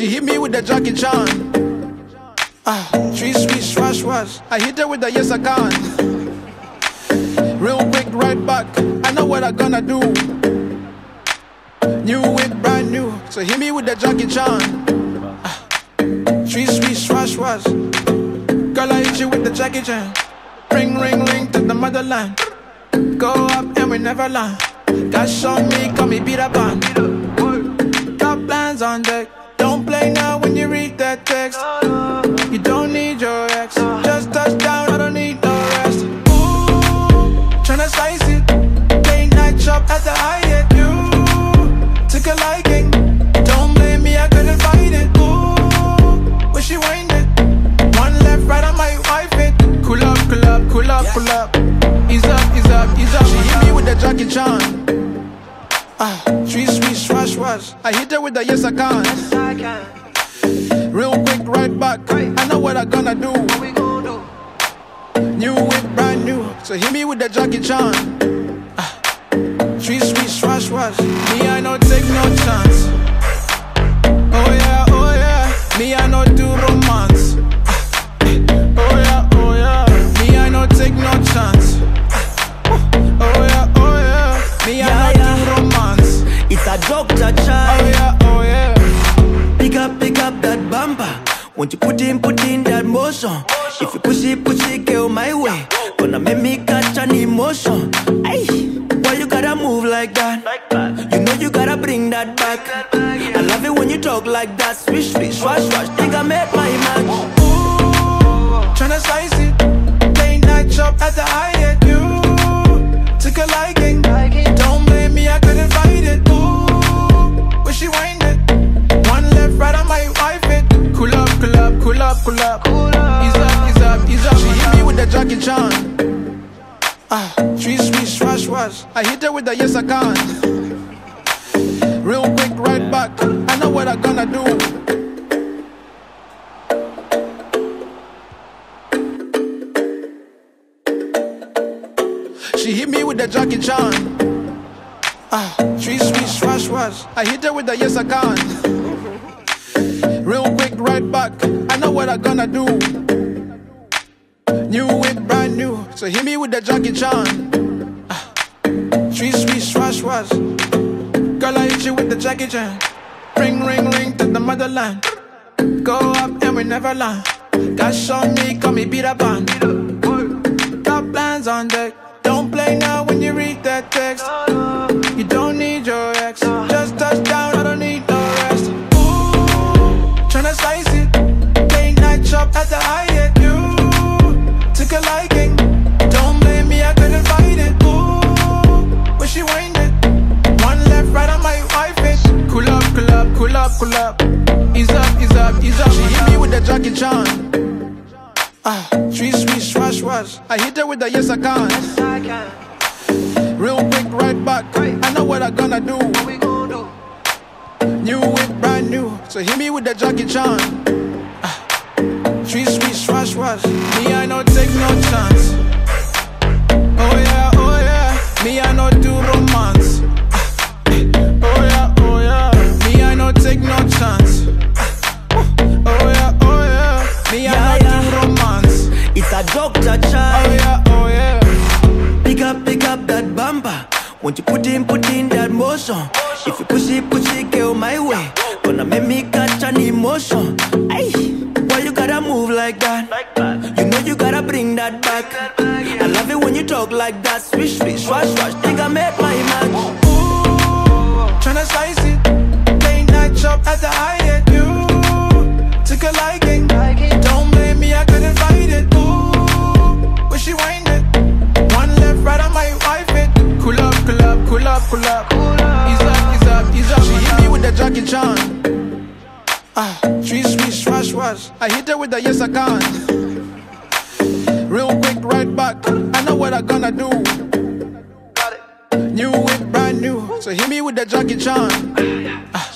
She hit me with the Jackie Chan. Three sweet swash wash. I hit her with the yes I can. Real quick right back. I know what I gonna do. New wig brand new. So hit me with the Jackie Chan. Three sweet swash wash. Girl I hit you with the Jackie Chan. Ring ring ring to the motherland. Go up and we never land. Cash on me, call me beat up on. Top plans on deck. Don't play now when you read that text. You don't need your ex. Just touch down, I don't need no rest. Ooh, tryna slice it. Late night shop at the Hyatt. You took a liking. Don't blame me, I couldn't fight it. Ooh, wish you ain't it. One left, right, I might wipe it. Cool up, cool up, cool up, cool up. Ease up, ease up, ease up. She hit me with the Jackie Chan. Three sweet swash wash. I hit her with the yes I can. Real quick right back. I know what I gonna do. New wig brand new. So hit me with the Jackie Chan. Three sweet swash wash. Me I no take no chance. Oh yeah, me I no do romance. Oh yeah, me I no take no chance. Oh yeah, me I no. It's a joke, cha-cha. Oh yeah pick up that bumper. Won't you put in that motion? If you push it, girl, my way. Gonna make me catch an emotion. Ay, why you gotta move like that? You know you gotta bring that back. I love it when you talk like that. Swish, swish, swash, swash. Think I made my match. Ooh, tryna slice it. Late night shop at the Hyatt. You took a liking. Don't blame me, I couldn't fight it. She wind it. One left, right, I might wife it. Cool up, cool up, cool up, cool up. Ease up, ease up, ease up. She hit me with the Jackie Chan. Three sweet swash wash. I hit her with the yes I can. Real quick right back. I know what I gonna do. She hit me with the Jackie Chan. Three sweet swash wash. I hit her with the yes I can. Real quick right back. I know what I gonna do. New wig brand new. So hit me with the Jackie Chan. Three sweet swash wash. Girl I hit you with the Jackie Chan. Ring ring ring to the motherland. Go up and we never land. Cash on me, call me beat up on. Top plans on deck. Don't play now when you read that text. You don't need your ex. Just touch down, I don't need no rest. Ooh, tryna slice it. Late night shop at the Hyatt. You took a liking. Don't blame me, I couldn't fight it. Ooh, wish you ain't it. One left, right, I might wife it. Cool up, cool up, cool up, cool up. Ease up, ease up, ease up. She hit me with the Jackie Chan. Three sweet swash wash. I hit her with the yes I can. Real quick right back. I know what I gonna do. New wig brand new. So hit me with the Jackie Chan. Three sweet swash wash. Me I no take no chance. Oh yeah, me I no do romance. Oh yeah, me I no take no chance. Oh yeah, me I no. It's a joke, cha-cha. Oh yeah pick up that bumper. Won't you put in that motion? If you push it, girl, my way. Gonna make me catch an emotion. Ay, why you gotta move like that? You know you gotta bring that back. I love it when you talk like that. Swish, swish, swash, swash. Think I made my match. Ooh, tryna slice it. Late night shop at the Hyatt. You took a liking. Don't blame me, I couldn't fight it. She wind it. One left, right, I might wife it. Cool up, cool up, cool up, cool up. Ease up, ease up, ease up. She hit me with the Jackie Chan. Three sweet swash wash. I hit her with the yes I can. Real quick right back. I know what I gonna do. New wig brand new. So hit me with the Jackie Chan.